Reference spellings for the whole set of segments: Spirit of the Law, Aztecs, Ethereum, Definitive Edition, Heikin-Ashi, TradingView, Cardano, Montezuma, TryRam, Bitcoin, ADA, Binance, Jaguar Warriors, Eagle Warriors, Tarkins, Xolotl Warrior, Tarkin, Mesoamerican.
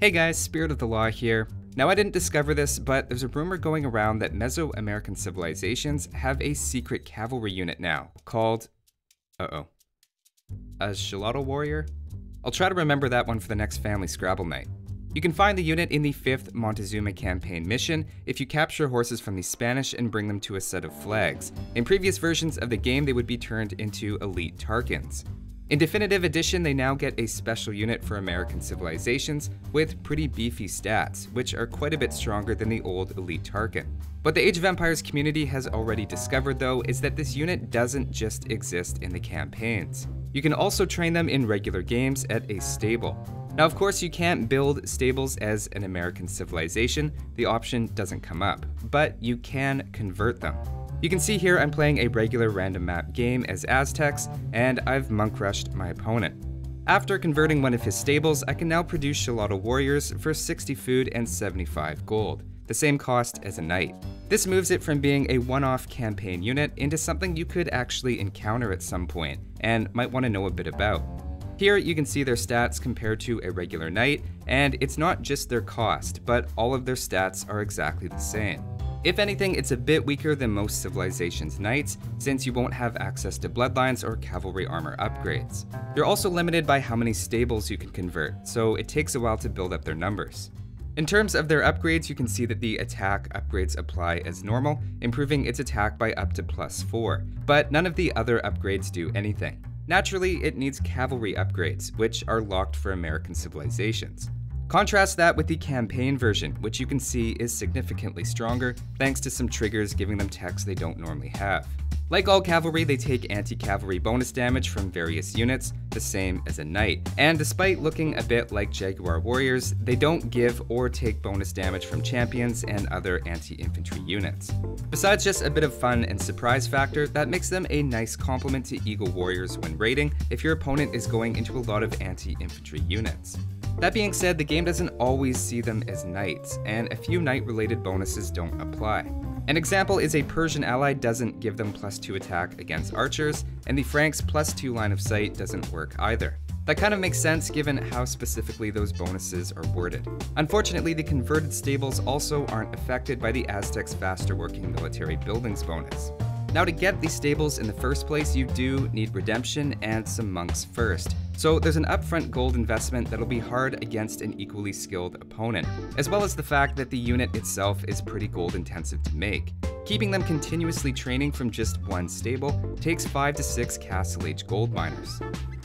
Hey guys, Spirit of the Law here. Now, I didn't discover this, but there's a rumor going around that Mesoamerican civilizations have a secret cavalry unit now called, a Xolotl Warrior? I'll try to remember that one for the next family Scrabble night. You can find the unit in the 5th Montezuma campaign mission if you capture horses from the Spanish and bring them to a set of flags. In previous versions of the game, they would be turned into elite Tarkins. In Definitive Edition, they now get a special unit for American civilizations with pretty beefy stats, which are quite a bit stronger than the old Elite Tarkin. What the Age of Empires community has already discovered, though, is that this unit doesn't just exist in the campaigns. You can also train them in regular games at a stable. Now, of course, you can't build stables as an American civilization. The option doesn't come up, but you can convert them. You can see here I'm playing a regular random map game as Aztecs, and I've monk rushed my opponent. After converting one of his stables, I can now produce Xolotl Warriors for 60 food and 75 gold, the same cost as a knight. This moves it from being a one-off campaign unit into something you could actually encounter at some point, and might want to know a bit about. Here you can see their stats compared to a regular knight, and it's not just their cost, but all of their stats are exactly the same. If anything, it's a bit weaker than most civilizations' knights, since you won't have access to bloodlines or cavalry armor upgrades. You're also limited by how many stables you can convert, so it takes a while to build up their numbers. In terms of their upgrades, you can see that the attack upgrades apply as normal, improving its attack by up to +4, but none of the other upgrades do anything. Naturally, it needs cavalry upgrades, which are locked for American civilizations. Contrast that with the campaign version, which you can see is significantly stronger thanks to some triggers giving them techs they don't normally have. Like all cavalry, they take anti-cavalry bonus damage from various units, the same as a knight. And despite looking a bit like Jaguar Warriors, they don't give or take bonus damage from champions and other anti-infantry units. Besides just a bit of fun and surprise factor, that makes them a nice complement to Eagle Warriors when raiding if your opponent is going into a lot of anti-infantry units. That being said, the game doesn't always see them as knights, and a few knight-related bonuses don't apply. An example is a Persian ally doesn't give them +2 attack against archers, and the Franks' +2 line of sight doesn't work either. That kind of makes sense given how specifically those bonuses are worded. Unfortunately, the converted stables also aren't affected by the Aztecs' faster working military buildings bonus. Now, to get these stables in the first place, you do need redemption and some monks first. So there's an upfront gold investment that'll be hard against an equally skilled opponent, as well as the fact that the unit itself is pretty gold intensive to make. Keeping them continuously training from just one stable takes 5 to 6 Castle Age gold miners.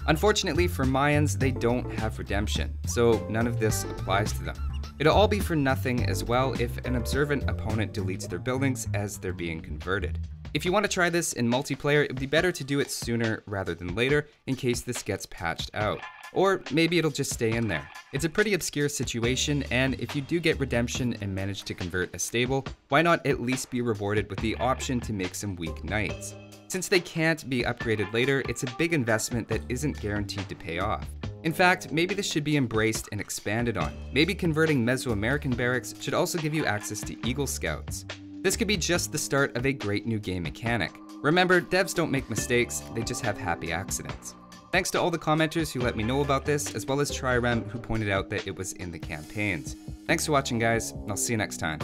Unfortunately for Mayans, they don't have redemption, so none of this applies to them. It'll all be for nothing as well if an observant opponent deletes their buildings as they're being converted. If you want to try this in multiplayer, it would be better to do it sooner rather than later in case this gets patched out. Or maybe it'll just stay in there. It's a pretty obscure situation, and if you do get redemption and manage to convert a stable, why not at least be rewarded with the option to make some weak knights? Since they can't be upgraded later, it's a big investment that isn't guaranteed to pay off. In fact, maybe this should be embraced and expanded on. Maybe converting Mesoamerican barracks should also give you access to Eagle Scouts. This could be just the start of a great new game mechanic. Remember, devs don't make mistakes, they just have happy accidents. Thanks to all the commenters who let me know about this, as well as TryRam who pointed out that it was in the campaigns. Thanks for watching, guys, and I'll see you next time.